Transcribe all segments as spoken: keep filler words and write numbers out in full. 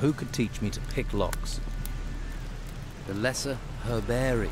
who could teach me to pick locks? The lesser herbarium.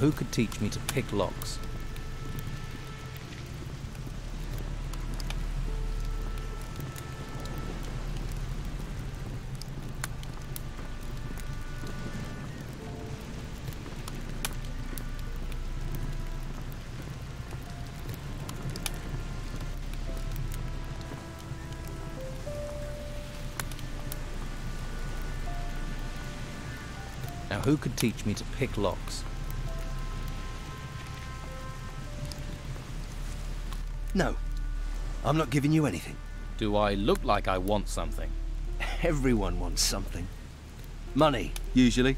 Who could teach me to pick locks? Now, who could teach me to pick locks? No, I'm not giving you anything. Do I look like I want something? Everyone wants something. Money, usually.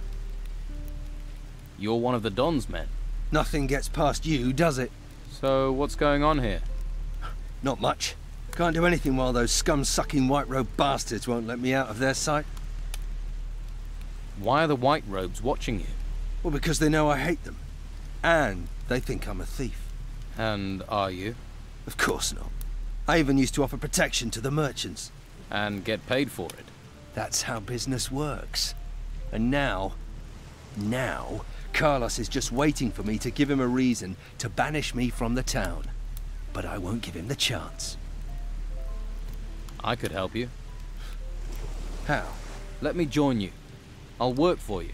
You're one of the Don's men. Nothing gets past you, does it? So what's going on here? Not much. Can't do anything while those scum-sucking white-robed bastards won't let me out of their sight. Why are the white robes watching you? Well, because they know I hate them. And they think I'm a thief. And are you? Of course not. I even used to offer protection to the merchants. And get paid for it. That's how business works. And now, now, Carlos is just waiting for me to give him a reason to banish me from the town. But I won't give him the chance. I could help you. How? Let me join you. I'll work for you.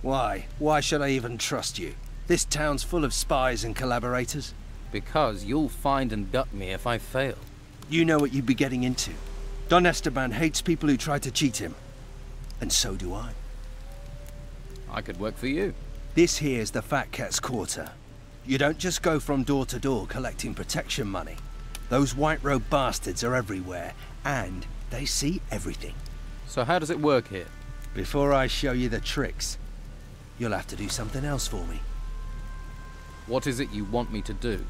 Why? Why should I even trust you? This town's full of spies and collaborators. Because you'll find and gut me if I fail. You know what you'd be getting into. Don Esteban hates people who try to cheat him. And so do I. I could work for you. This here's the Fat Cat's quarter. You don't just go from door to door collecting protection money. Those white-robed bastards are everywhere, and they see everything. So how does it work here? Before I show you the tricks, you'll have to do something else for me. What is it you want me to do?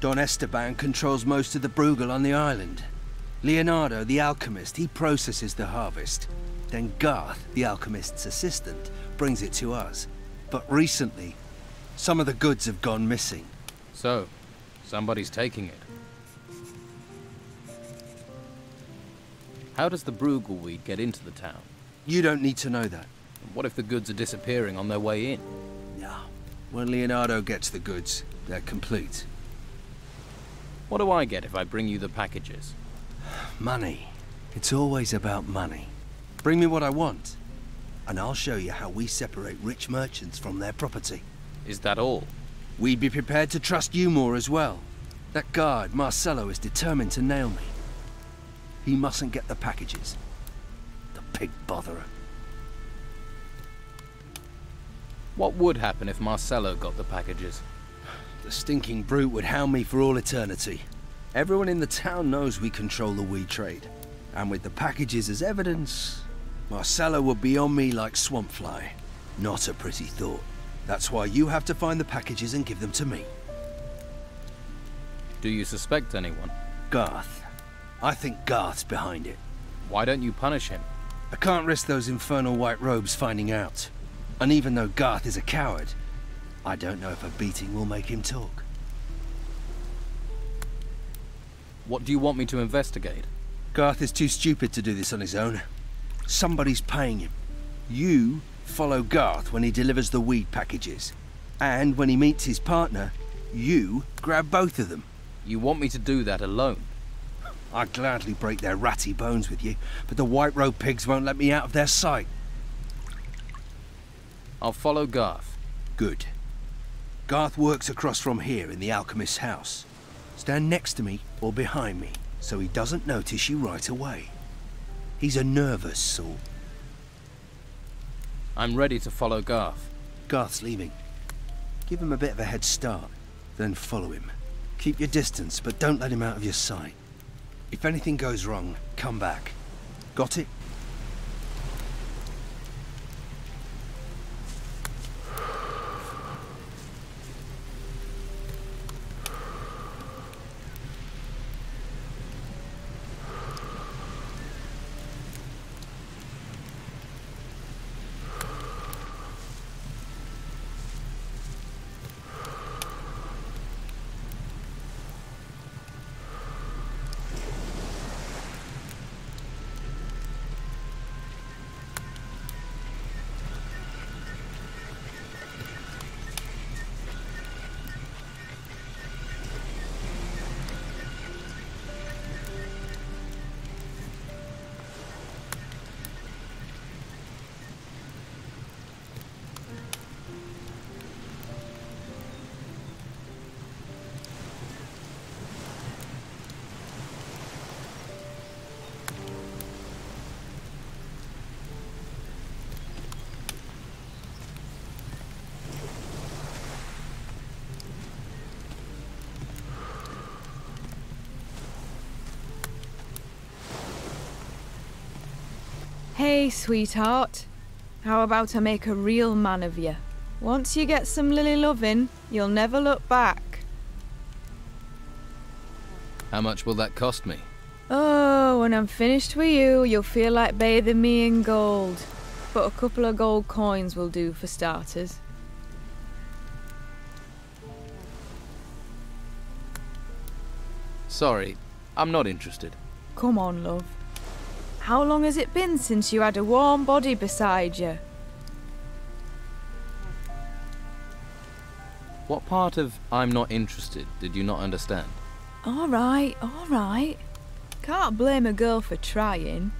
Don Esteban controls most of the Brugel on the island. Leonardo, the alchemist, he processes the harvest. Then Garth, the alchemist's assistant, brings it to us. But recently, some of the goods have gone missing. So, somebody's taking it. How does the Brugelweed get into the town? You don't need to know that. And what if the goods are disappearing on their way in? No. When Leonardo gets the goods, they're complete. What do I get if I bring you the packages? Money. It's always about money. Bring me what I want, and I'll show you how we separate rich merchants from their property. Is that all? We'd be prepared to trust you more as well. That guard, Marcello, is determined to nail me. He mustn't get the packages. The pig botherer. What would happen if Marcello got the packages? The stinking brute would hound me for all eternity. Everyone in the town knows we control the weed trade. And with the packages as evidence, Marcello would be on me like swampfly. Not a pretty thought. That's why you have to find the packages and give them to me. Do you suspect anyone? Garth. I think Garth's behind it. Why don't you punish him? I can't risk those infernal white robes finding out. And even though Garth is a coward, I don't know if a beating will make him talk. What do you want me to investigate? Garth is too stupid to do this on his own. Somebody's paying him. You follow Garth when he delivers the weed packages. And when he meets his partner, you grab both of them. You want me to do that alone? I'd gladly break their ratty bones with you, but the white robe pigs won't let me out of their sight. I'll follow Garth. Good. Garth works across from here in the alchemist's house. Stand next to me or behind me so he doesn't notice you right away. He's a nervous sort. I'm ready to follow Garth. Garth's leaving. Give him a bit of a head start, then follow him. Keep your distance, but don't let him out of your sight. If anything goes wrong, come back. Got it? Hey, sweetheart. How about I make a real man of you? Once you get some lily lovin', you'll never look back. How much will that cost me? Oh, when I'm finished with you, you'll feel like bathing me in gold. But a couple of gold coins will do for starters. Sorry, I'm not interested. Come on, love. How long has it been since you had a warm body beside you? What part of I'm not interested did you not understand? All right, all right. Can't blame a girl for trying.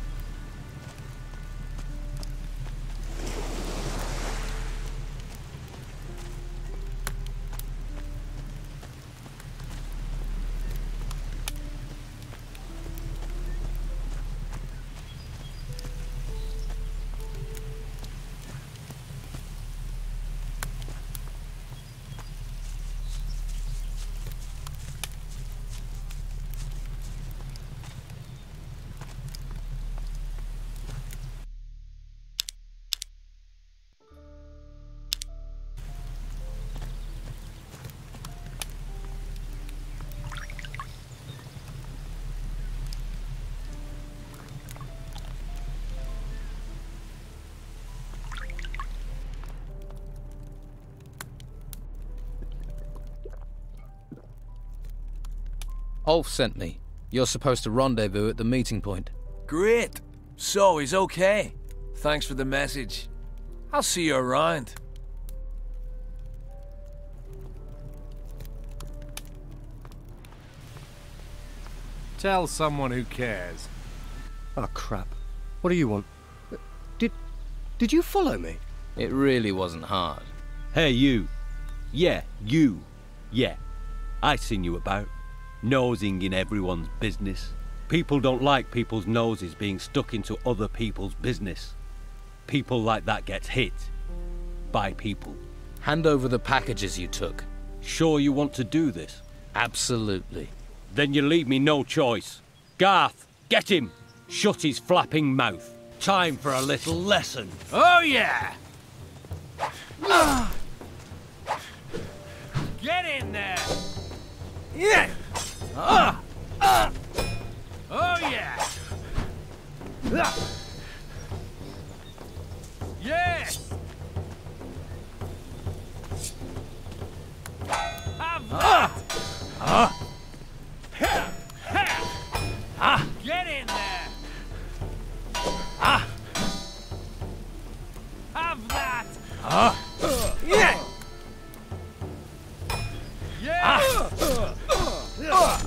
Ulf sent me. You're supposed to rendezvous at the meeting point. Great! So he's okay. Thanks for the message. I'll see you around. Tell someone who cares. Oh, crap. What do you want? Did... did you follow me? It really wasn't hard. Hey, you. Yeah, you. Yeah. I seen you about. Nosing in everyone's business. People don't like people's noses being stuck into other people's business. People like that gets hit. By people. Hand over the packages you took. Sure you want to do this? Absolutely. Then you leave me no choice. Garth, get him! Shut his flapping mouth. Time for a little lesson. Oh yeah! Get in there! Yeah! Ah! Ah! Oh yeah! Ah! Yes! Have that! Ah! Ah! Ah! Get in there! Ah! Have that! Ah! Yeah! Yeah! Ah!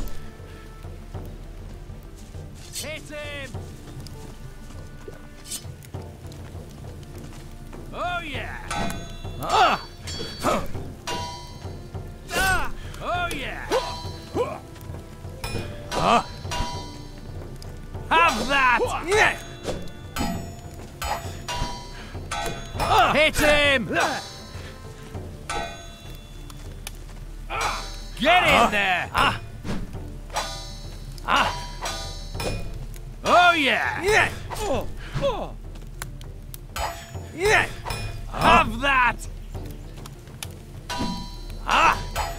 Hit him! Oh yeah! Ah! Huh? Have that! Yeah. Uh, Hit him! Uh, Get uh, in there! Uh, uh. Oh yeah! Yeah. Oh. Oh. Yeah. Uh, Have that! Ah! Uh.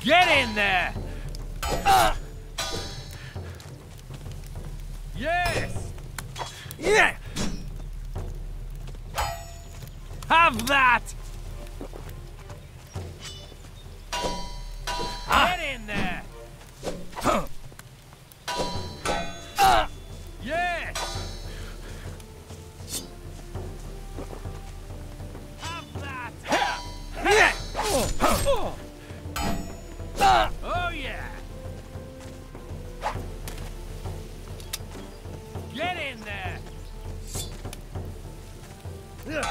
Get in there! Uh. Yes! Yeah! Have that! Uh. Get in there! Huh. Uh. Yes! Have that! Yeah! Oh, oh. Uh. Oh yeah! Get in there! Uh.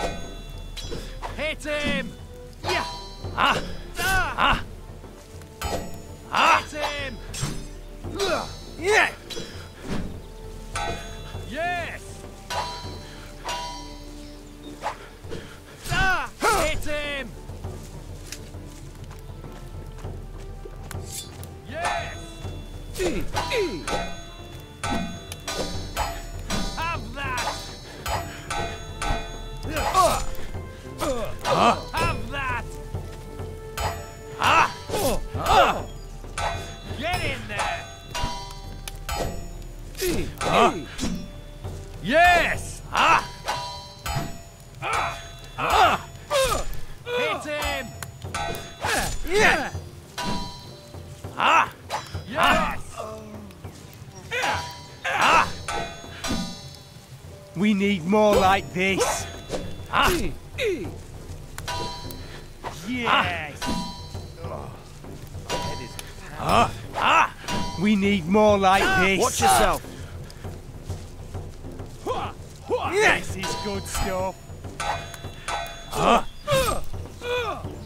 Hit him! Yeah! Ah! Ah! Ah! Hit him! Yeah! Yes! Ah! Hit him! Yes! Have that! Uh. Uh, uh, have that! Ah! Uh, uh, get in there! Uh, yes! Ah! Uh, uh, uh, Hit him! Yeah! Ah! Yes! Ah! We need more like this! Ah! Yes. Ah. Ah. Ah. We need more like ah. this. Watch yourself. Ah. Yes. This is good stuff. Ah.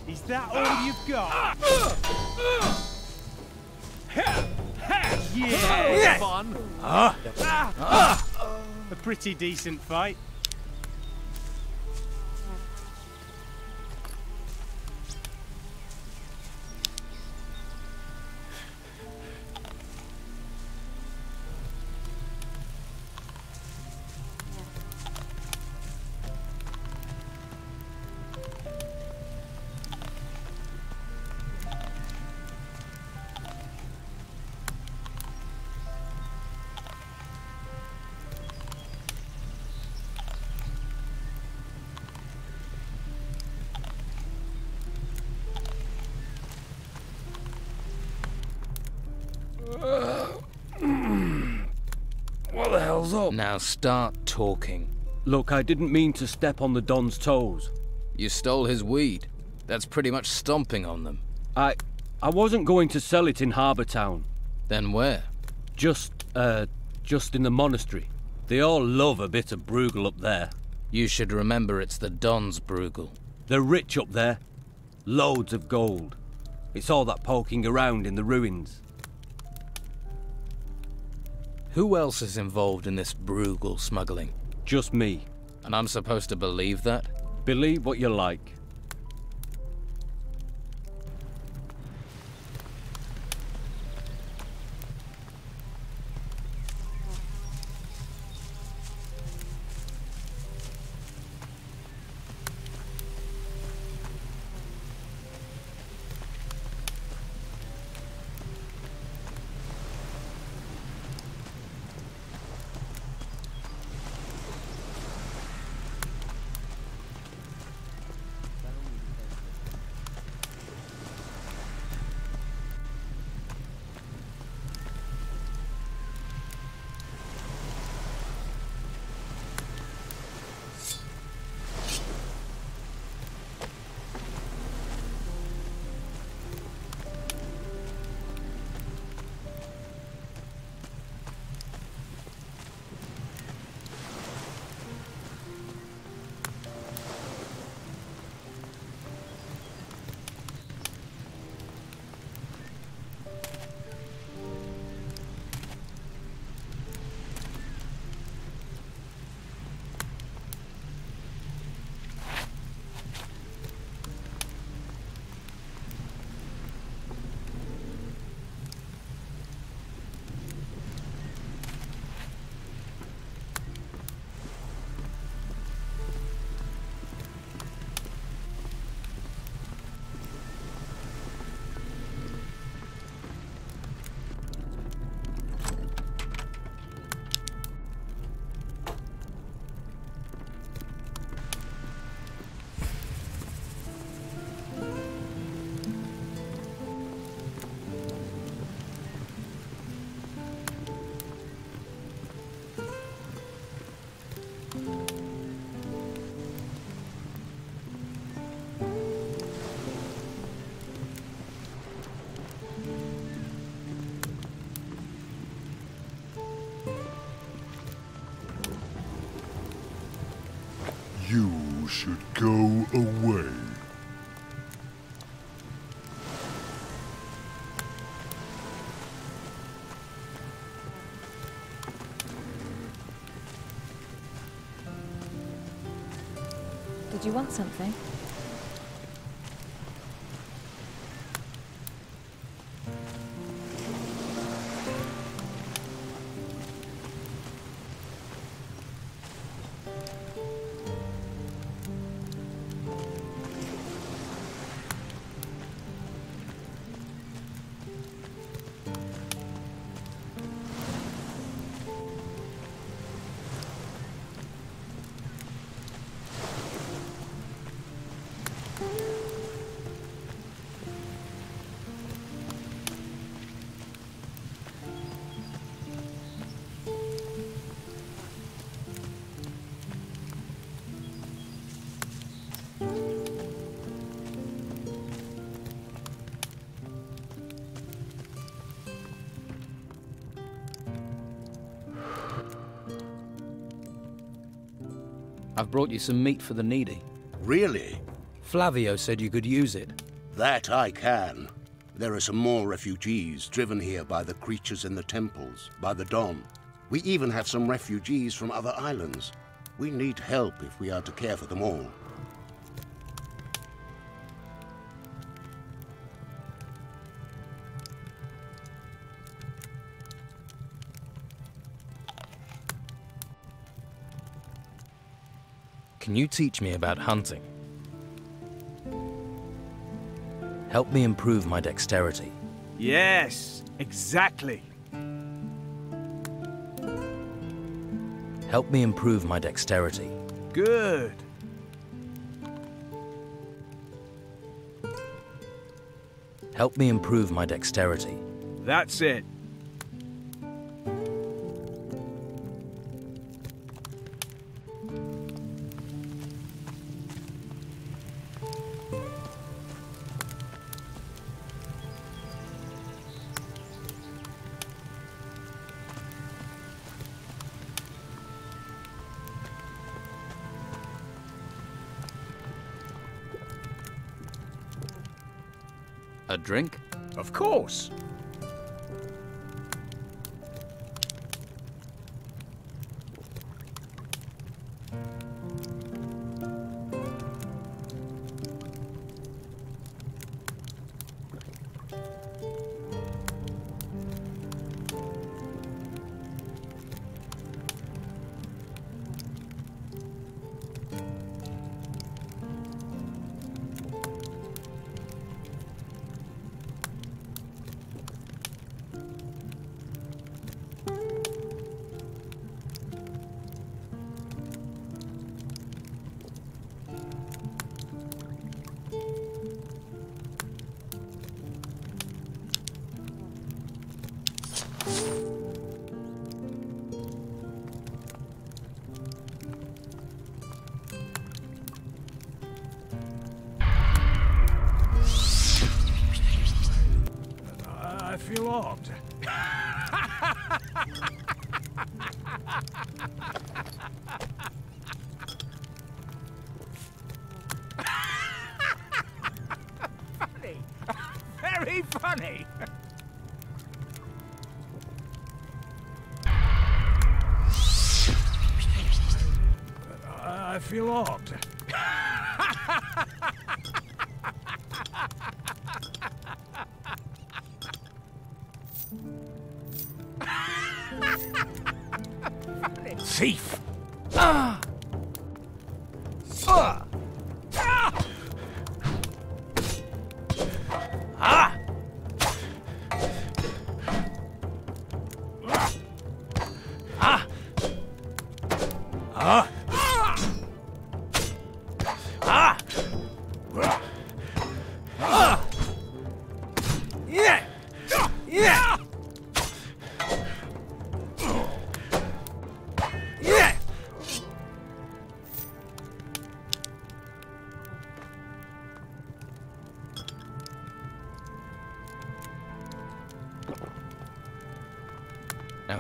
Is that all you've got? Ah. Yeah. Fun. Ah. Ah. Ah. A pretty decent fight. Now start talking. Look, I didn't mean to step on the Don's toes. You stole his weed. That's pretty much stomping on them. I... I wasn't going to sell it in Harbour Town. Then where? Just, uh, just in the monastery. They all love a bit of Brugel up there. You should remember it's the Don's Brugel. They're rich up there. Loads of gold. It's all that poking around in the ruins. Who else is involved in this Brugel smuggling? Just me. And I'm supposed to believe that? Believe what you like. should go away. Did you want something? I've brought you some meat for the needy. Really? Flavio said you could use it. That I can. There are some more refugees driven here by the creatures in the temples, by the Dom. We even have some refugees from other islands. We need help if we are to care for them all. Can you teach me about hunting? Help me improve my dexterity. Yes, exactly. Help me improve my dexterity. Good. Help me improve my dexterity. That's it. A drink? Of course.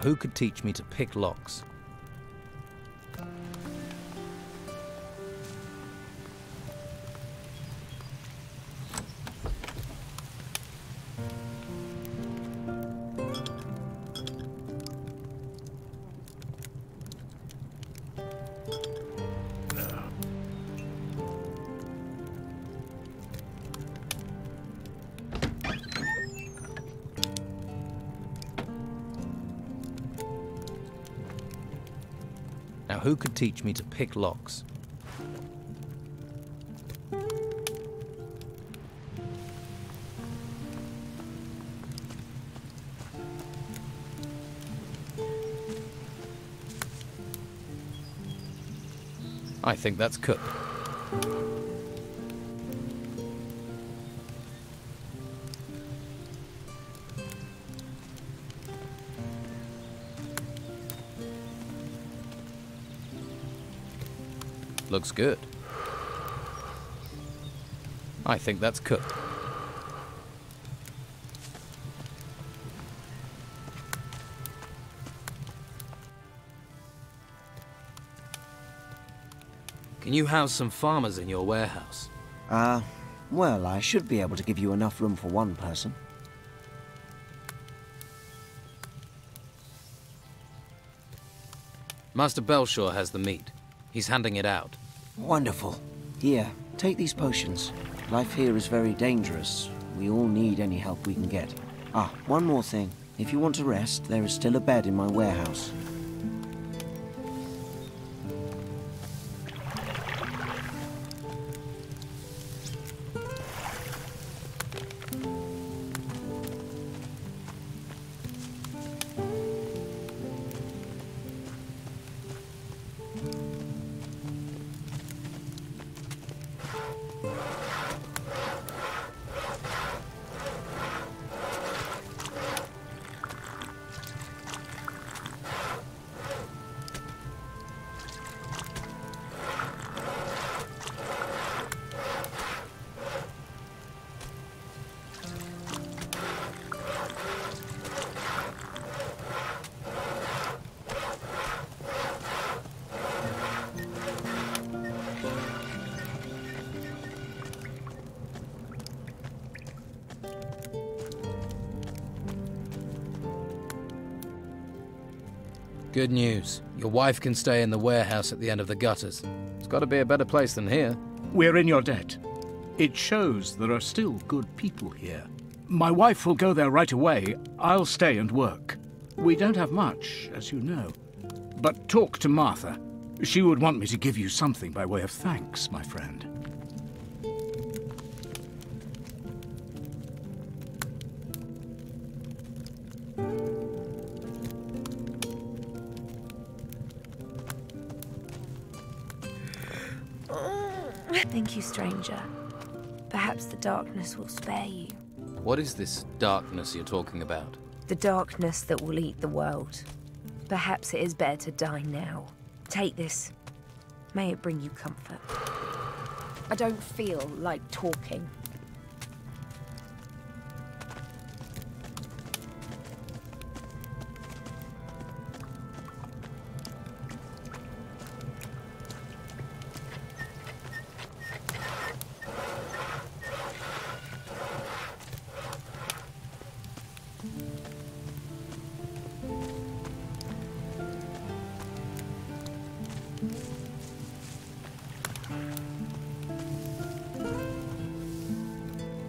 Who could teach me to pick locks? Now who could teach me to pick locks? I think that's cooked. Looks good. I think that's cooked. Can you house some farmers in your warehouse? Uh, well, I should be able to give you enough room for one person. Master Belshaw has the meat. He's handing it out. Wonderful. Here, take these potions. Life here is very dangerous. We all need any help we can get. Ah, one more thing. If you want to rest, there is still a bed in my warehouse. Good news. Your wife can stay in the warehouse at the end of the gutters. It's got to be a better place than here. We're in your debt. It shows there are still good people here. My wife will go there right away. I'll stay and work. We don't have much, as you know. But talk to Martha. She would want me to give you something by way of thanks, my friend. Thank you, stranger. Perhaps the darkness will spare you. What is this darkness you're talking about? The darkness that will eat the world. Perhaps it is better to die now. Take this. May it bring you comfort. I don't feel like talking.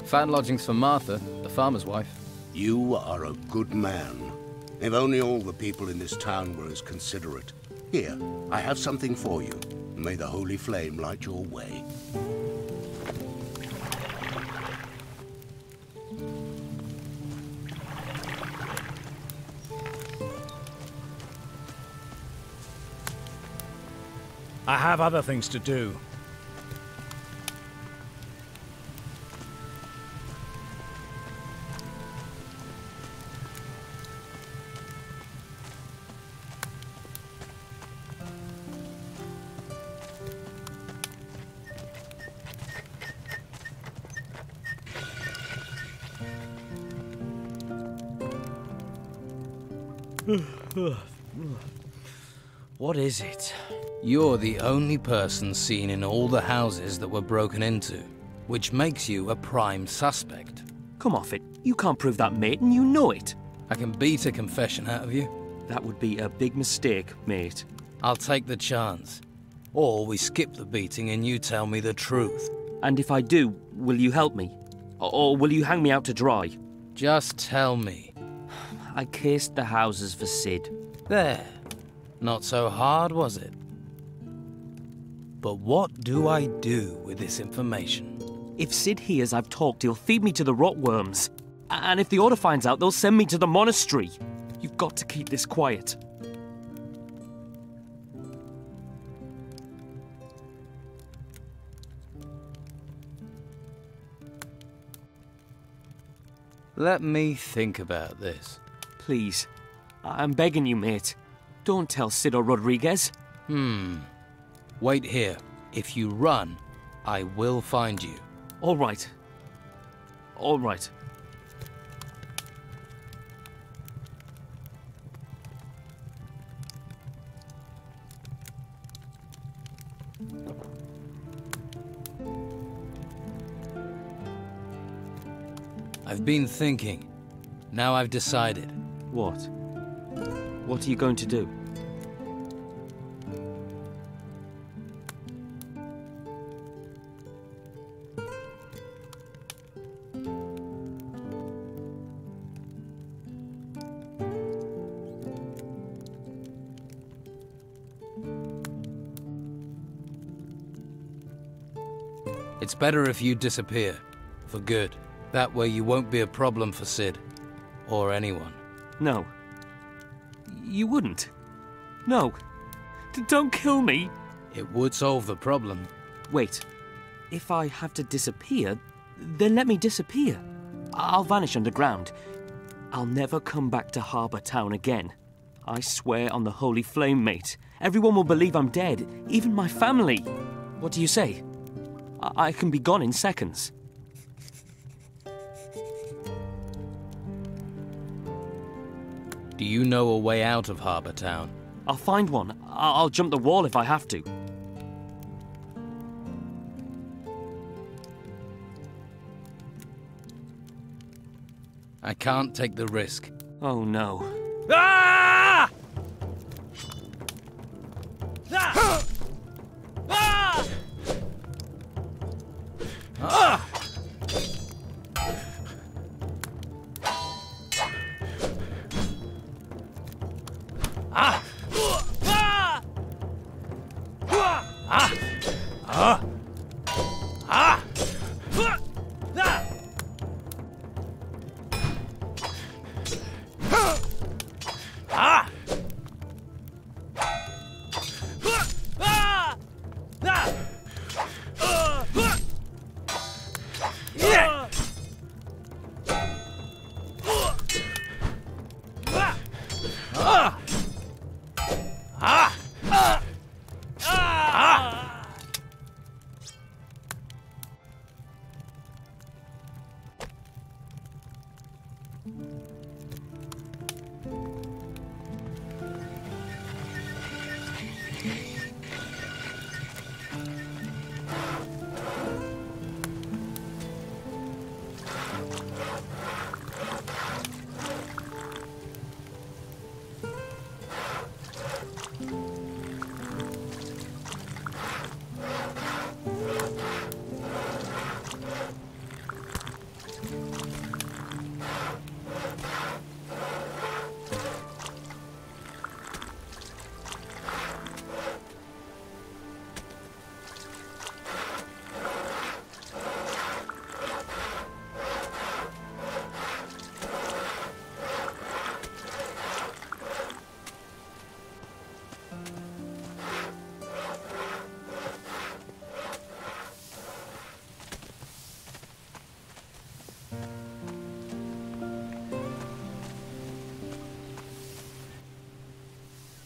Found lodgings for Martha, the farmer's wife. You are a good man. If only all the people in this town were as considerate. Here, I have something for you. May the holy flame light your way. I have other things to do. What is it? You're the only person seen in all the houses that were broken into, which makes you a prime suspect. Come off it. You can't prove that, mate, and you know it. I can beat a confession out of you. That would be a big mistake, mate. I'll take the chance. Or we skip the beating and you tell me the truth. And if I do, will you help me? Or will you hang me out to dry? Just tell me. I cased the houses for Sid. There. Not so hard, was it? But what do I do with this information? If Sid hears I've talked, he'll feed me to the rotworms. And if the Order finds out, they'll send me to the monastery. You've got to keep this quiet. Let me think about this. Please. I'm begging you, mate. Don't tell Sid or Rodriguez. Hmm. Wait here. If you run, I will find you. All right. All right. I've been thinking. Now I've decided. What? What are you going to do? It's better if you disappear. For good. That way you won't be a problem for Sid. Or anyone. No. You wouldn't. No. D- don't kill me! It would solve the problem. Wait. If I have to disappear, then let me disappear. I'll vanish underground. I'll never come back to Harbour Town again. I swear on the holy flame, mate. Everyone will believe I'm dead. Even my family. What do you say? I, I can be gone in seconds. Do you know a way out of Harbour Town? I'll find one. I I'll jump the wall if I have to. I can't take the risk. Oh no. Ah! Ah! Ah! Ah!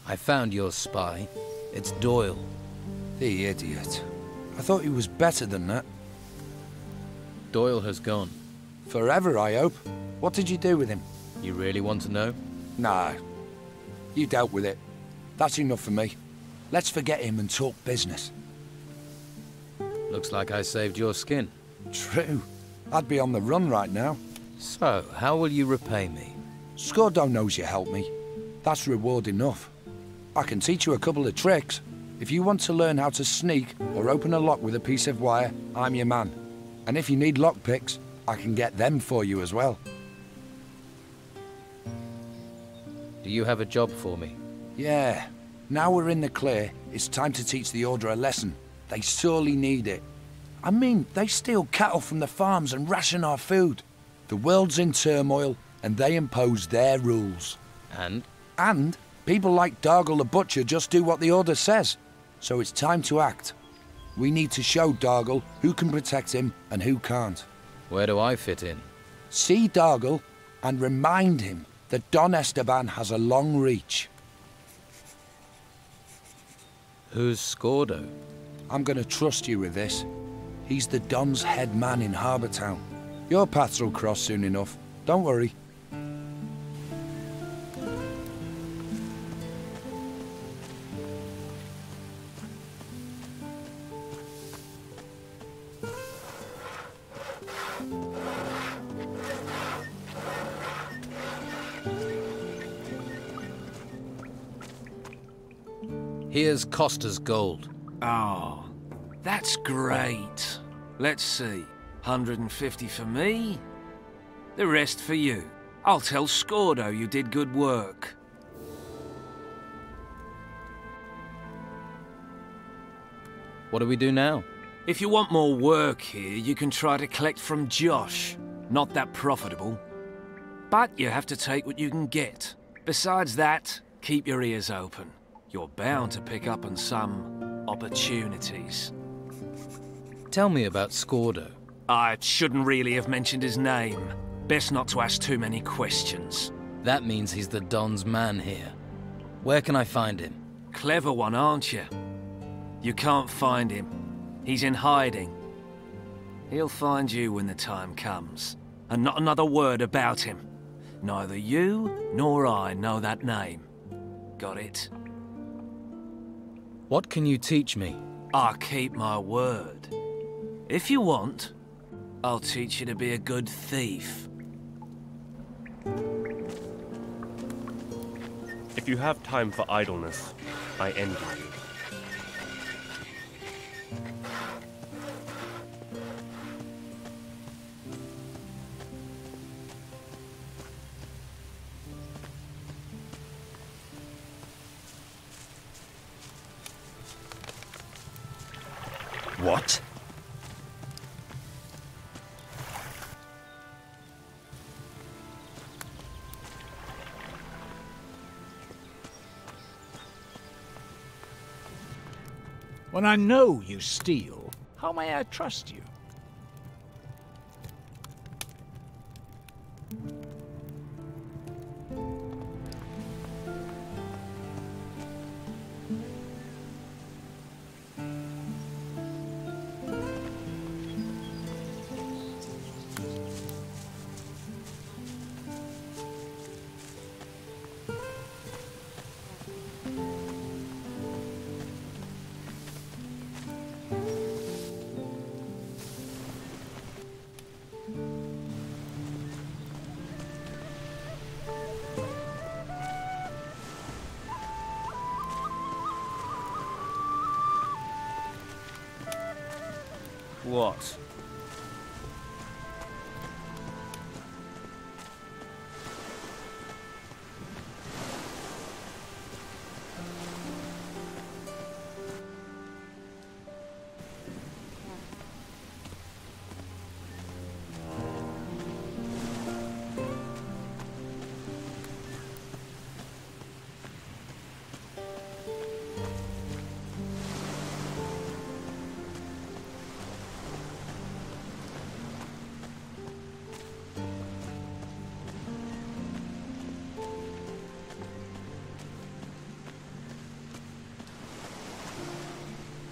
I found your spy. It's Doyle. The idiot. I thought he was better than that. Doyle has gone. Forever, I hope. What did you do with him? You really want to know? Nah. You dealt with it. That's enough for me. Let's forget him and talk business. Looks like I saved your skin. True. I'd be on the run right now. So, how will you repay me? Scordo knows you helped me. That's reward enough. I can teach you a couple of tricks. If you want to learn how to sneak or open a lock with a piece of wire, I'm your man. And if you need lockpicks, I can get them for you as well. Do you have a job for me? Yeah. Now we're in the clear, it's time to teach the Order a lesson. They sorely need it. I mean, they steal cattle from the farms and ration our food. The world's in turmoil, and they impose their rules. And? And people like Dargel the Butcher just do what the Order says. So it's time to act. We need to show Dargel who can protect him and who can't. Where do I fit in? See Dargel and remind him that Don Esteban has a long reach. Who's Scordo? I'm going to trust you with this. He's the Don's head man in Harbour Town. Your paths will cross soon enough. Don't worry. Here's Costa's gold. Oh, that's great. Let's see. one hundred fifty for me, the rest for you. I'll tell Scordo you did good work. What do we do now? If you want more work here, you can try to collect from Josh. Not that profitable. But you have to take what you can get. Besides that, keep your ears open. You're bound to pick up on some opportunities. Tell me about Scordo. I shouldn't really have mentioned his name. Best not to ask too many questions. That means he's the Don's man here. Where can I find him? Clever one, aren't you? You can't find him. He's in hiding. He'll find you when the time comes. And not another word about him. Neither you nor I know that name. Got it? What can you teach me? I'll keep my word. If you want, I'll teach you to be a good thief. If you have time for idleness, I envy you. What? When I know you steal, how may I trust you? What?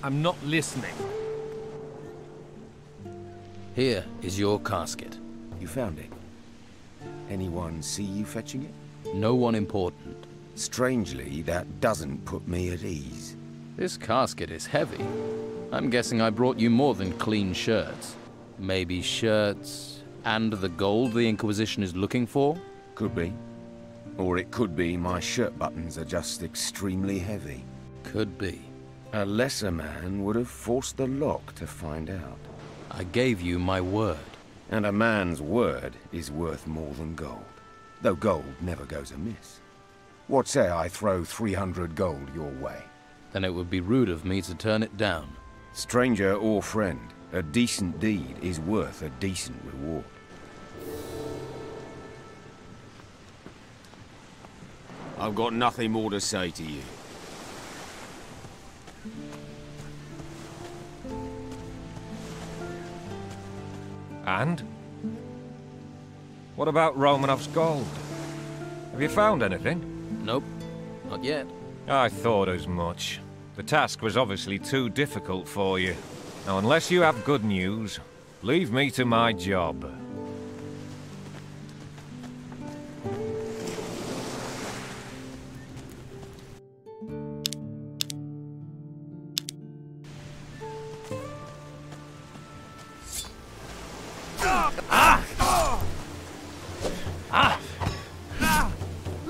I'm not listening. Here is your casket. You found it. Anyone see you fetching it? No one important. Strangely, that doesn't put me at ease. This casket is heavy. I'm guessing I brought you more than clean shirts. Maybe shirts and the gold the Inquisition is looking for? Could be. Or it could be my shirt buttons are just extremely heavy. Could be. A lesser man would have forced the lock to find out. I gave you my word. And a man's word is worth more than gold, though gold never goes amiss. What say I throw three hundred gold your way? Then it would be rude of me to turn it down. Stranger or friend, a decent deed is worth a decent reward. I've got nothing more to say to you. And? What about Romanov's gold? Have you found anything? Nope. Not yet. I thought as much. The task was obviously too difficult for you. Now, unless you have good news, leave me to my job.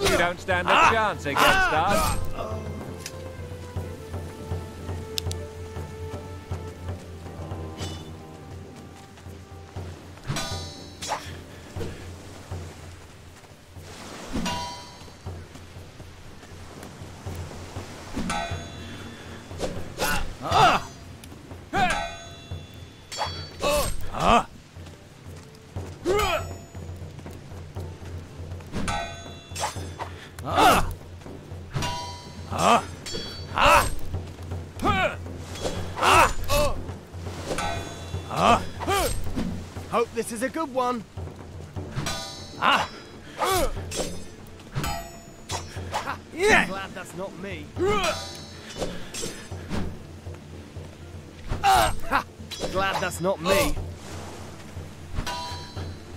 You don't stand a chance against us. This is a good one. Ah! Uh. Yeah! I'm glad that's not me. Uh. Glad that's not me.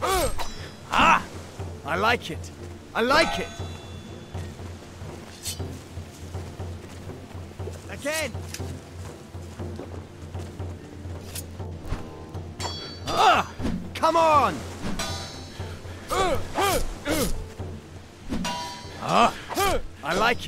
Uh. Ah! I like it. I like it. Again. Ah! Uh. Come on! Uh, uh, uh. Ah. Uh. I like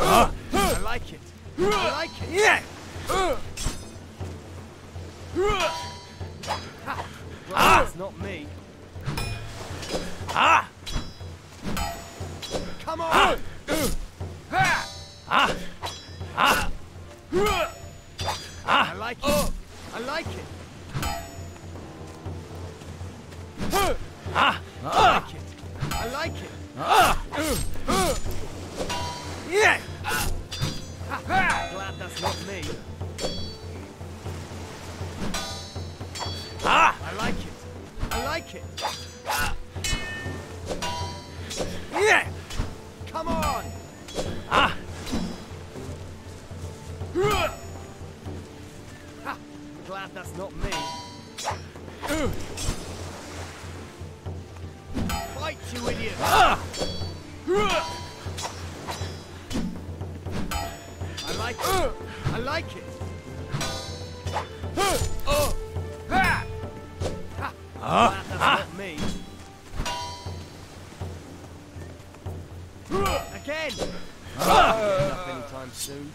Uh. I like it. I like it. Yeah. Uh. Well, ah. That's not me. Ah. Come on! Ah. Uh. Ah. Ah. Ah. Uh. I like it. Oh. I like it. Uh. I like it. I like it. Uh. Uh. Yeah. Uh. Glad that's not me. Uh. I like it. I like it. Uh. Yeah. Come on. Uh. Uh. Glad that's not me. Uh. Fight, you idiot! Uh. I like it. Uh. I like it. Uh. Uh. Ha. Ha. Uh. Glad that's uh. not me. Uh. Again! Uh. Uh. Not anytime soon.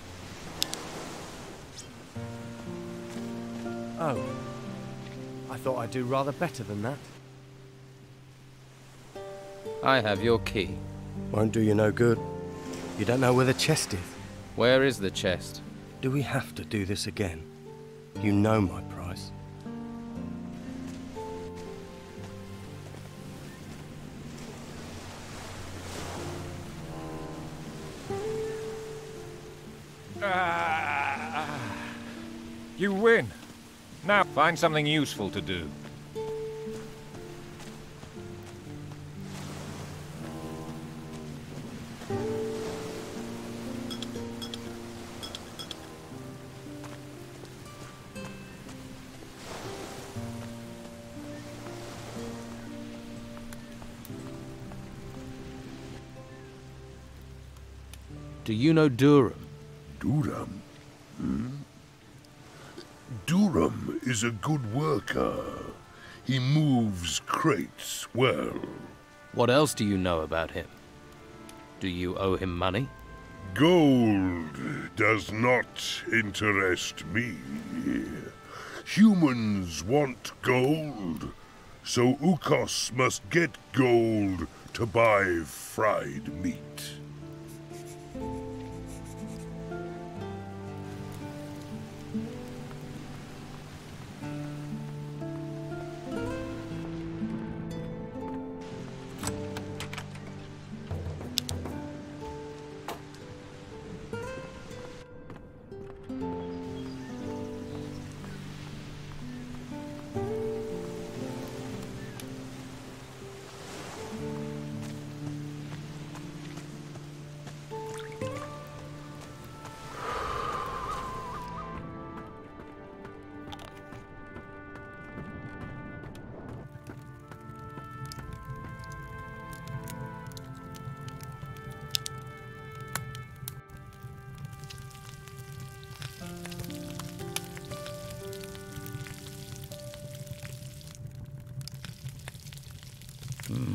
Oh, I thought I'd do rather better than that. I have your key. Won't do you no good. You don't know where the chest is. Where is the chest? Do we have to do this again? You know my price. Uh, you win. Now, find something useful to do. Do you know Duram? Duram? Hmm? Duram is a good worker. He moves crates well. What else do you know about him? Do you owe him money? Gold does not interest me. Humans want gold, so Ukos must get gold to buy fried meat.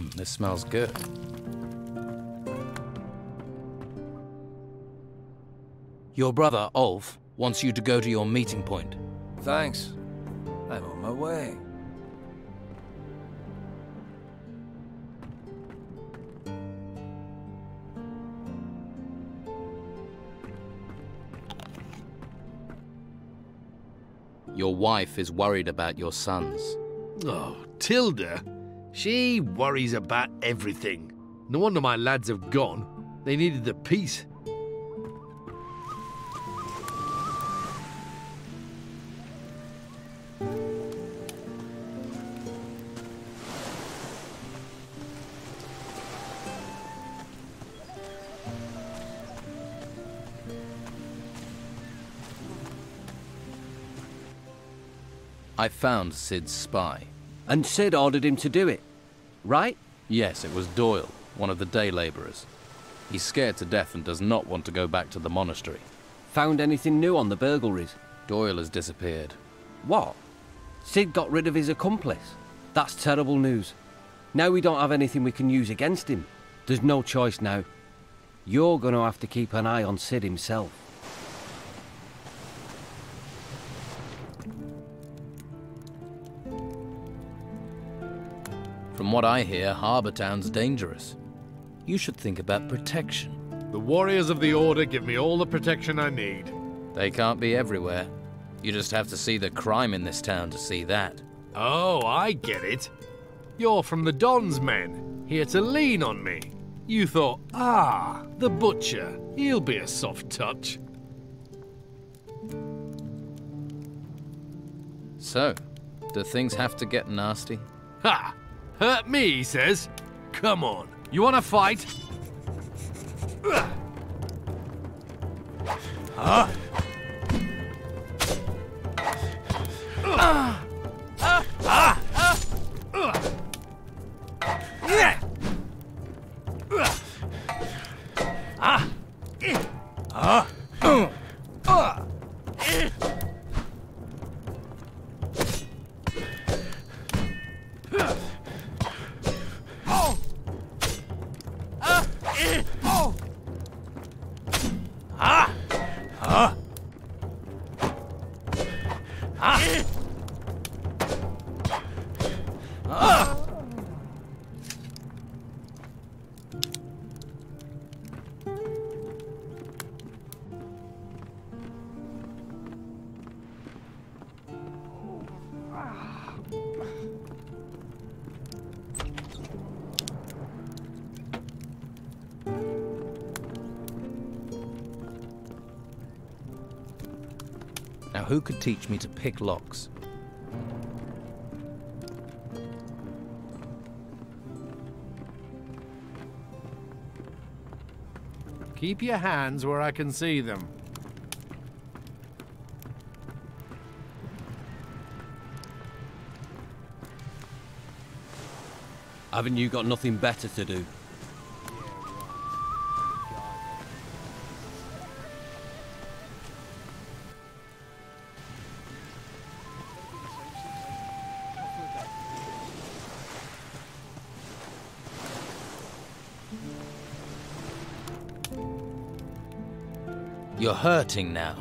Mmm, this smells good. Your brother, Ulf, wants you to go to your meeting point. Thanks. I'm on my way. Your wife is worried about your sons. Oh, Tilda? She worries about everything. No wonder my lads have gone. They needed the peace. I found Sid's spy. And Sid ordered him to do it, right? Yes, it was Doyle, one of the day laborers. He's scared to death and does not want to go back to the monastery. Found anything new on the burglaries? Doyle has disappeared. What? Sid got rid of his accomplice? That's terrible news. Now we don't have anything we can use against him. There's no choice now. You're gonna have to keep an eye on Sid himself. From what I hear, Harbour Town's dangerous. You should think about protection. The warriors of the Order give me all the protection I need. They can't be everywhere. You just have to see the crime in this town to see that. Oh, I get it. You're from the Don's men, here to lean on me. You thought, ah, the butcher, he'll be a soft touch. So, do things have to get nasty? Ha! Hurt me, he says. Come on. You want to fight? Huh? Uh. Uh. Uh. Uh. Yeah. Ah. Uh. Uh. Uh. Who could teach me to pick locks? Keep your hands where I can see them. Haven't you got nothing better to do? You're hurting now.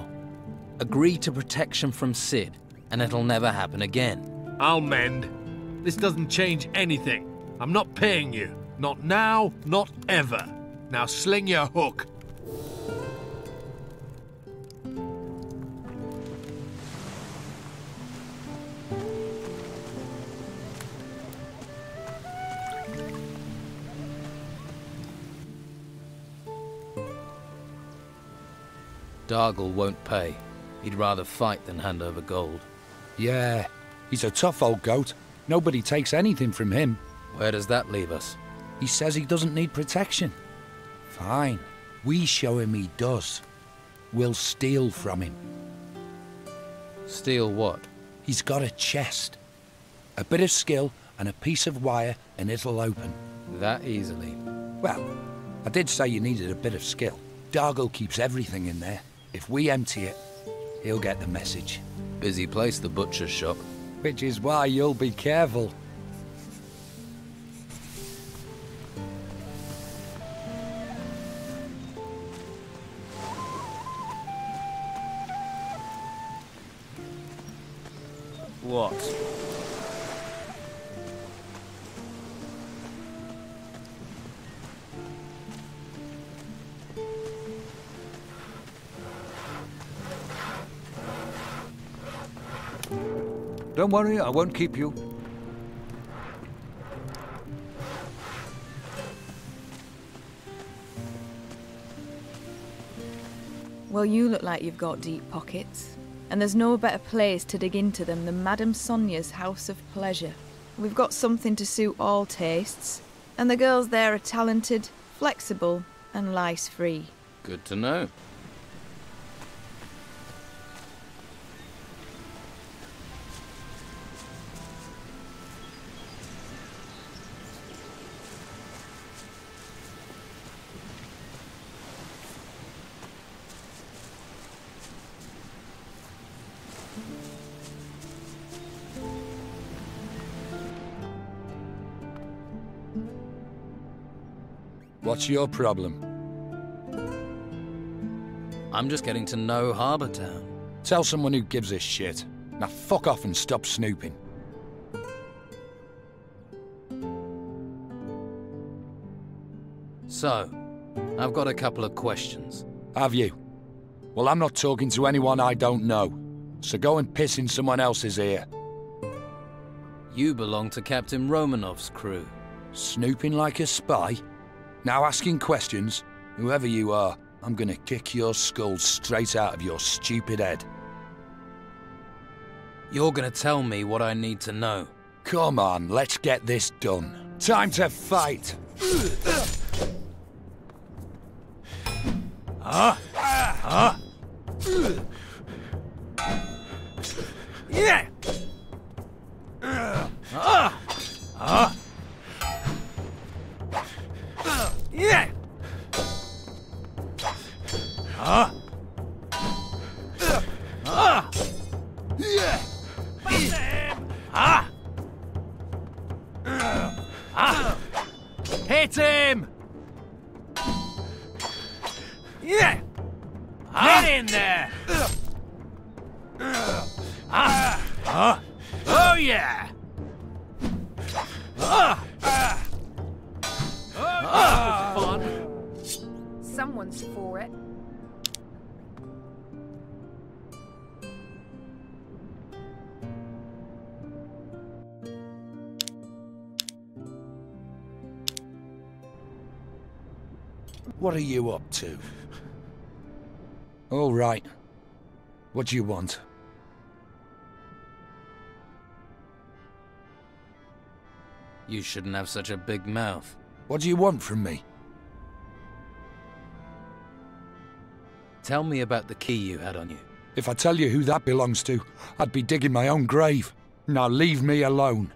Agree to protection from Sid, and it'll never happen again. I'll mend. This doesn't change anything. I'm not paying you. Not now, not ever. Now sling your hook. Dargel won't pay. He'd rather fight than hand over gold. Yeah, he's a tough old goat. Nobody takes anything from him. Where does that leave us? He says he doesn't need protection. Fine. We show him he does. We'll steal from him. Steal what? He's got a chest. A bit of skill and a piece of wire and it'll open. That easily? Well, I did say you needed a bit of skill. Dargel keeps everything in there. If we empty it, he'll get the message. Busy place, the butcher's shop. Which is why you'll be careful. what. Don't worry, I won't keep you. Well, you look like you've got deep pockets. And there's no better place to dig into them than Madame Sonia's House of Pleasure. We've got something to suit all tastes. And the girls there are talented, flexible, and lice-free. Good to know. What's your problem? I'm just getting to know Harbour Town. Tell someone who gives a shit. Now fuck off and stop snooping. So, I've got a couple of questions. Have you? Well, I'm not talking to anyone I don't know. So go and piss in someone else's ear. You belong to Captain Romanov's crew. Snooping like a spy? Now asking questions, whoever you are, I'm gonna kick your skull straight out of your stupid head. You're gonna tell me what I need to know. Come on, let's get this done. Time to fight! Huh? Huh? Yeah! Huh? Huh? Yeah. Huh? Ah. Yeah. Ah. Ah. Hit him. Yeah. Ah. Get in there. Ah. Ah. Oh yeah. Ah. Ah. Oh, this was fun. Someone's for it. What are you up to? All right. What do you want? You shouldn't have such a big mouth. What do you want from me? Tell me about the key you had on you. If I tell you who that belongs to, I'd be digging my own grave. Now leave me alone.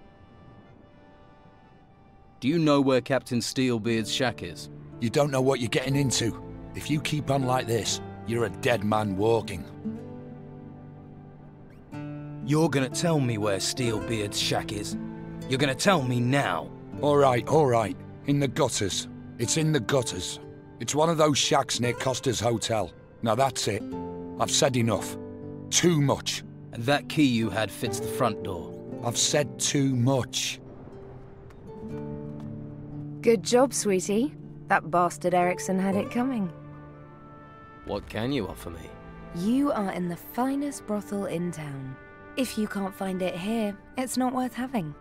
Do you know where Captain Steelbeard's shack is? You don't know what you're getting into. If you keep on like this, you're a dead man walking. You're gonna tell me where Steelbeard's shack is. You're gonna tell me now. All right, all right. In the gutters. It's in the gutters. It's one of those shacks near Costa's hotel. Now that's it. I've said enough. Too much. And that key you had fits the front door. I've said too much. Good job, sweetie. That bastard Ericsson had it coming. What can you offer me? You are in the finest brothel in town. If you can't find it here, it's not worth having.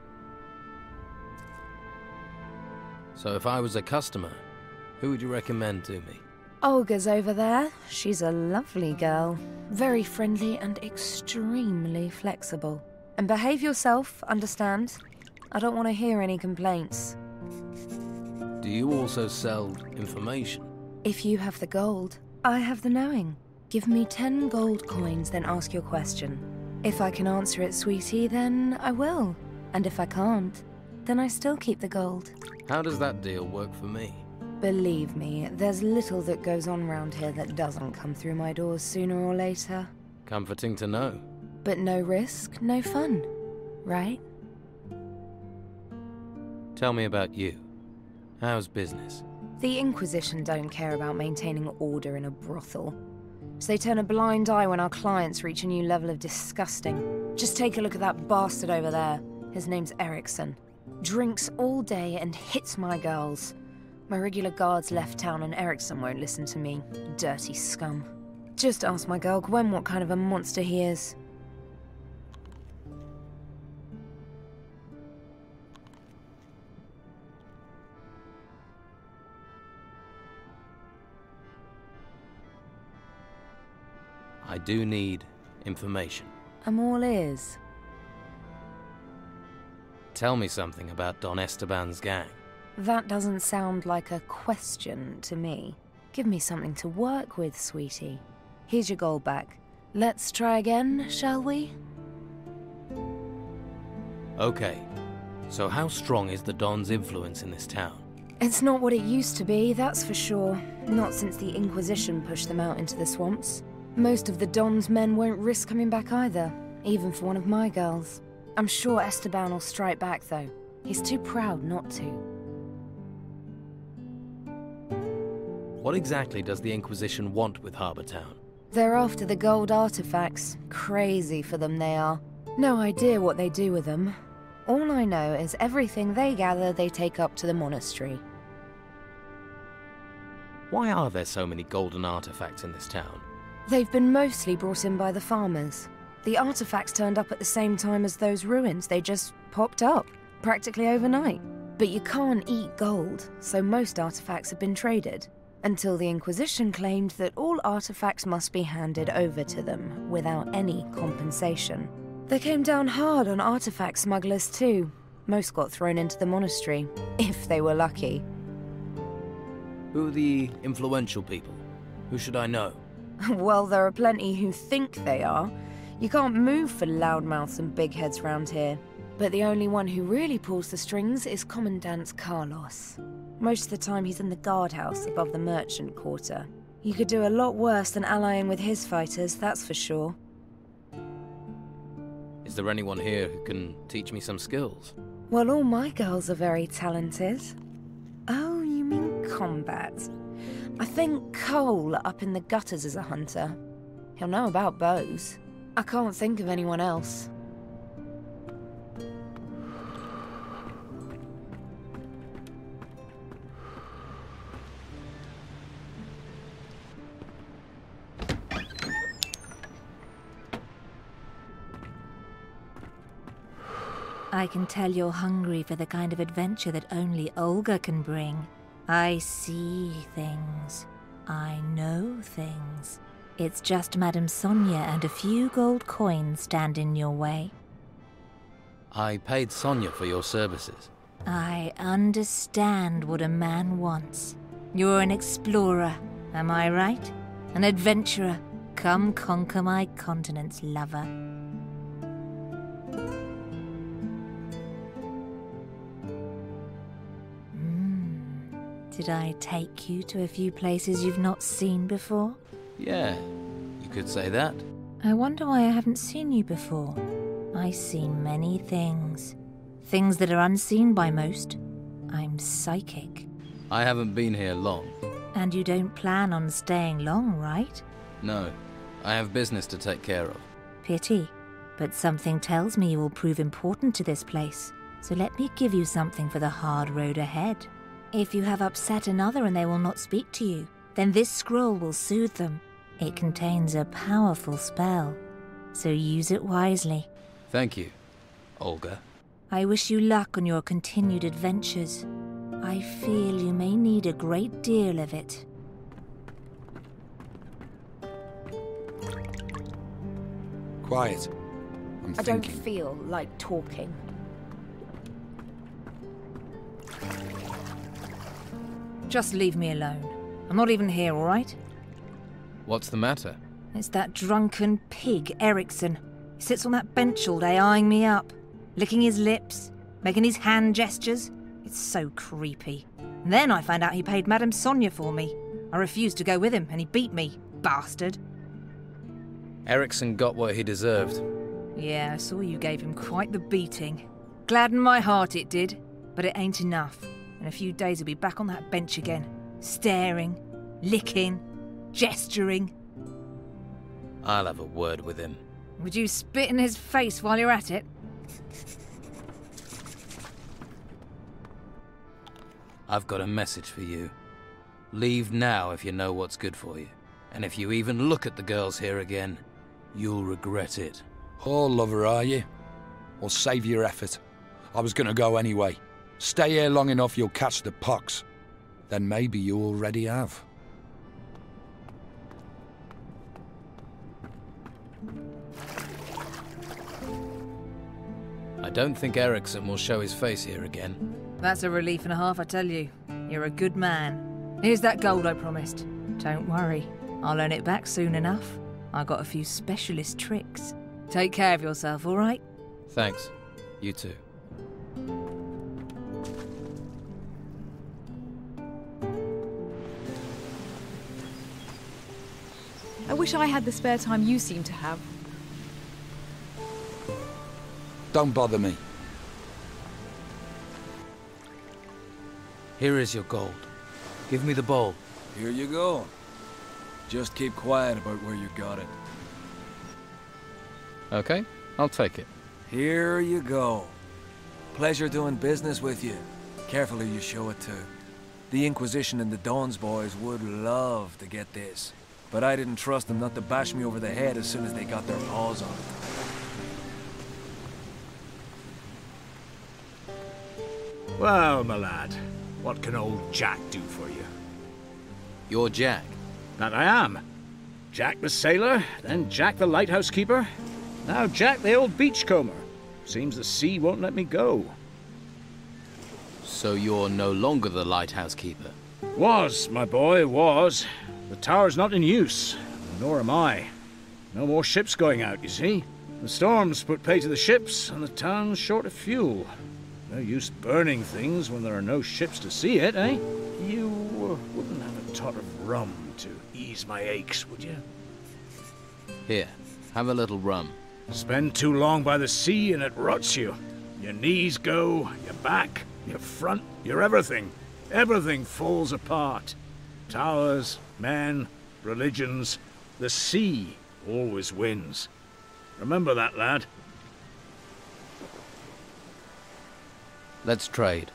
So if I was a customer, who would you recommend to me? Olga's over there. She's a lovely girl. Very friendly and extremely flexible. And behave yourself, understand? I don't want to hear any complaints. Do you also sell information? If you have the gold, I have the knowing. Give me ten gold coins, then ask your question. If I can answer it, sweetie, then I will. And if I can't, then I still keep the gold. How does that deal work for me? Believe me, there's little that goes on round here that doesn't come through my doors sooner or later. Comforting to know. But no risk, no fun, right? Tell me about you. How's business? The Inquisition don't care about maintaining order in a brothel. So they turn a blind eye when our clients reach a new level of disgusting. Just take a look at that bastard over there. His name's Ericsson. Drinks all day and hits my girls. My regular guards left town and Ericsson won't listen to me. Dirty scum. Just ask my girl Gwen what kind of a monster he is. I do need information. I'm all ears. Tell me something about Don Esteban's gang. That doesn't sound like a question to me. Give me something to work with, sweetie. Here's your gold back. Let's try again, shall we? Okay. So how strong is the Don's influence in this town? It's not what it used to be, that's for sure. Not since the Inquisition pushed them out into the swamps. Most of the Don's men won't risk coming back either, even for one of my girls. I'm sure Esteban will strike back though. He's too proud not to. What exactly does the Inquisition want with Harbour Town? They're after the gold artifacts. Crazy for them they are. No idea what they do with them. All I know is everything they gather they take up to the monastery. Why are there so many golden artifacts in this town? They've been mostly brought in by the farmers. The artifacts turned up at the same time as those ruins. They just popped up, practically overnight. But you can't eat gold, so most artifacts have been traded. Until the Inquisition claimed that all artifacts must be handed over to them, without any compensation. They came down hard on artifact smugglers too. Most got thrown into the monastery, if they were lucky. Who are the influential people? Who should I know? Well, there are plenty who think they are. You can't move for loudmouths and big heads round here. But the only one who really pulls the strings is Commandant Carlos. Most of the time he's in the guardhouse above the merchant quarter. You could do a lot worse than allying with his fighters, that's for sure. Is there anyone here who can teach me some skills? Well, all my girls are very talented. Oh, you mean combat? I think Cole up in the gutters is a hunter. He'll know about bows. I can't think of anyone else. I can tell you're hungry for the kind of adventure that only Olga can bring. I see things. I know things. It's just Madame Sonia and a few gold coins stand in your way. I paid Sonia for your services. I understand what a man wants. You're an explorer, am I right? An adventurer. Come conquer my continents, lover. Did I take you to a few places you've not seen before? Yeah, you could say that. I wonder why I haven't seen you before. I see many things. Things that are unseen by most. I'm psychic. I haven't been here long. And you don't plan on staying long, right? No, I have business to take care of. Pity, but something tells me you will prove important to this place. So let me give you something for the hard road ahead. If you have upset another and they will not speak to you, then this scroll will soothe them. It contains a powerful spell, so use it wisely. Thank you, Olga. I wish you luck on your continued adventures. I feel you may need a great deal of it. Quiet. I'm I thinking. don't feel like talking. Just leave me alone. I'm not even here, all right? What's the matter? It's that drunken pig, Ericsson. He sits on that bench all day eyeing me up, licking his lips, making his hand gestures. It's so creepy. And then I found out he paid Madame Sonia for me. I refused to go with him and he beat me, bastard. Ericsson got what he deserved. Yeah, I saw you gave him quite the beating. Gladdened my heart it did, but it ain't enough. In a few days he'll be back on that bench again, staring, licking, gesturing. I'll have a word with him. Would you spit in his face while you're at it? I've got a message for you. Leave now if you know what's good for you. And if you even look at the girls here again, you'll regret it. Oh, lover, are you? Or save your effort. I was gonna go anyway. Stay here long enough, you'll catch the pox. Then maybe you already have. I don't think Ericsson will show his face here again. That's a relief and a half, I tell you. You're a good man. Here's that gold I promised. Don't worry. I'll earn it back soon enough. I got a few specialist tricks. Take care of yourself, all right? Thanks. You too. I wish I had the spare time you seem to have. Don't bother me. Here is your gold. Give me the bowl. Here you go. Just keep quiet about where you got it. Okay, I'll take it. Here you go. Pleasure doing business with you. Carefully you show it too. The Inquisition and the Dawn's boys would love to get this. But I didn't trust them not to bash me over the head as soon as they got their paws on it. Well, my lad, what can old Jack do for you? You're Jack. That I am. Jack the sailor, then Jack the lighthouse keeper, now Jack the old beachcomber. Seems the sea won't let me go. So you're no longer the lighthouse keeper? Was, my boy, was. The tower's not in use, nor am I. No more ships going out, you see. The storms put pay to the ships, and the town's short of fuel. No use burning things when there are no ships to see it, eh? You uh, wouldn't have a tot of rum to ease my aches, would you? Here, have a little rum. Spend too long by the sea and it rots you. Your knees go, your back, your front, your everything. Everything falls apart. Towers, men, religions, the sea always wins. Remember that, lad. Let's trade.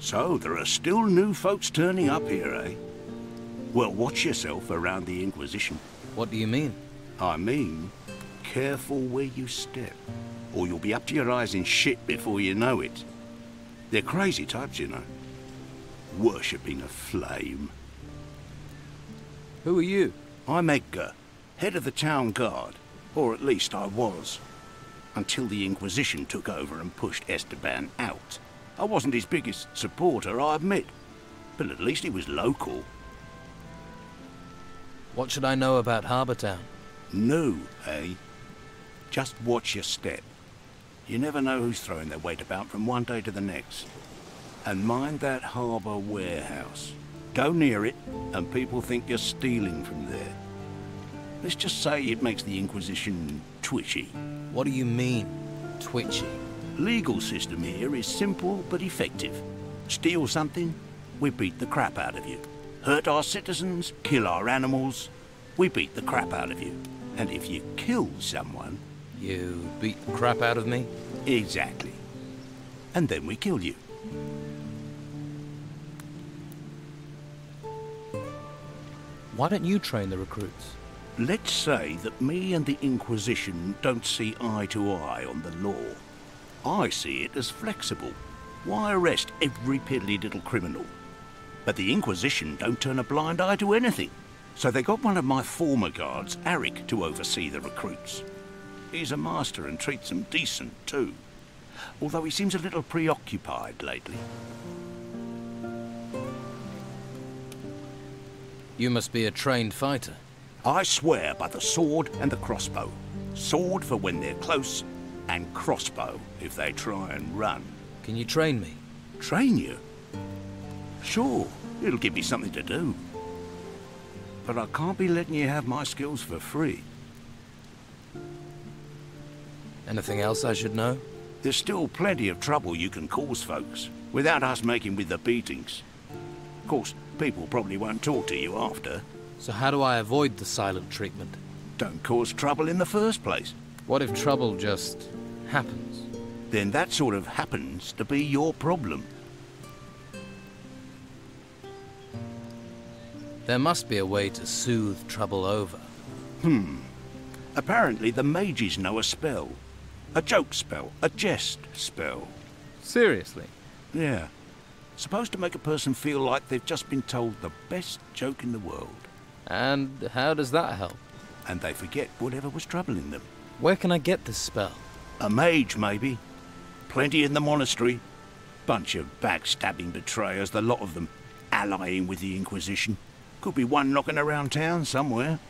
So, there are still new folks turning up here, eh? Well, watch yourself around the Inquisition. What do you mean? I mean, careful where you step, or you'll be up to your eyes in shit before you know it. They're crazy types, you know. Worshipping a flame. Who are you? I'm Edgar, head of the town guard. Or at least I was. Until the Inquisition took over and pushed Esteban out. I wasn't his biggest supporter, I admit. But at least it was local. What should I know about Harbour Town? No, eh? Just watch your step. You never know who's throwing their weight about from one day to the next. And mind that harbour warehouse. Go near it, and people think you're stealing from there. Let's just say it makes the Inquisition twitchy. What do you mean, twitchy? Legal system here is simple but effective. Steal something, we beat the crap out of you. Hurt our citizens, kill our animals, we beat the crap out of you. And if you kill someone... You beat the crap out of me? Exactly. And then we kill you. Why don't you train the recruits? Let's say that me and the Inquisition don't see eye to eye on the law. I see it as flexible. Why arrest every piddly little criminal? But the Inquisition don't turn a blind eye to anything. So they got one of my former guards, Arik, to oversee the recruits. He's a master and treats them decent, too. Although he seems a little preoccupied lately. You must be a trained fighter. I swear by the sword and the crossbow. Sword for when they're close, and crossbow if they try and run. Can you train me? Train you? Sure, it'll give me something to do. But I can't be letting you have my skills for free. Anything else I should know? There's still plenty of trouble you can cause folks, without us making with the beatings. Of course, people probably won't talk to you after. So how do I avoid the silent treatment? Don't cause trouble in the first place. What if trouble just happens? Then that sort of happens to be your problem. There must be a way to soothe trouble over. Hmm. Apparently the mages know a spell. A joke spell, a jest spell. Seriously? Yeah. Supposed to make a person feel like they've just been told the best joke in the world. And how does that help? And they forget whatever was troubling them. Where can I get this spell? A mage, maybe. Plenty in the monastery. Bunch of backstabbing betrayers, the lot of them. Allying with the Inquisition. Could be one knocking around town somewhere.